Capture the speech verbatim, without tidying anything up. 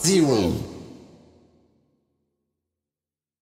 zero.